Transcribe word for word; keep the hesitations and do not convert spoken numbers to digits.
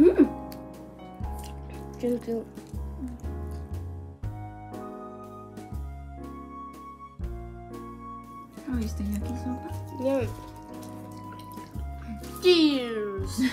うん。キュンキュン。用意した焼きそば。ね。チーズ。